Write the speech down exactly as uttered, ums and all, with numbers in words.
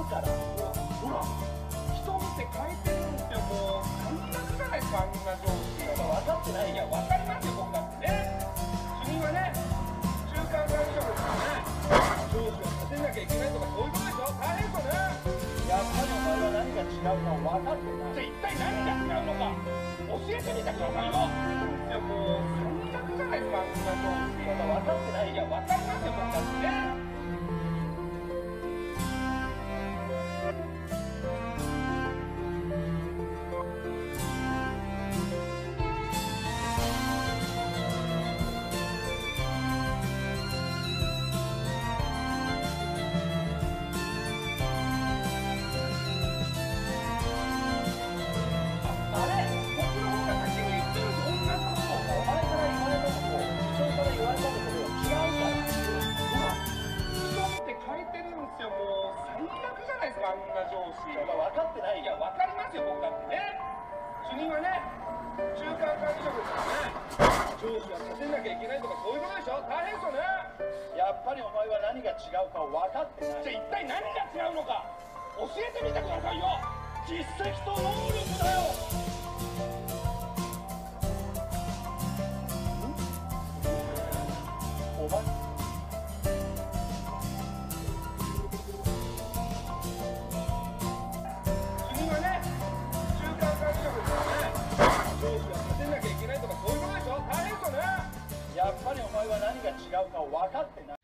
うから、ほら、人見て書いてるんですよ、もう、あんなじゃないですか、あんな上手って、分かってないや、分かりますよ、僕だってね、君はね、中間管理職ですからね、上司を立てなきゃいけないとか、そういうことでしょ、大変だね、やっぱりお前は何が違うか分かってない、じゃあ、一体何が違うのか、教えてみたくださいよ、いや、もう、あんな上手って、分かってないや、分かりますよ、僕だってね、あれ、こっちの方が先に言ってると同じことをお前から言われたことを人から言われたことを違うから、ほら、人って書いてるんですよ、もう最悪じゃないですか、あんな上司、分かってないや、分かりますよ、僕だってね、主任はね、中間管理職ですからね、上司は立てなきゃいけないとか、そういうことでしょ、大変ですよね、やっぱりお前は何が違うか分かってない、じゃあ、一体何が違うのか、教えてみてくださいよ、実績と能力だよ。やっぱりお前は何が違うか分かってない。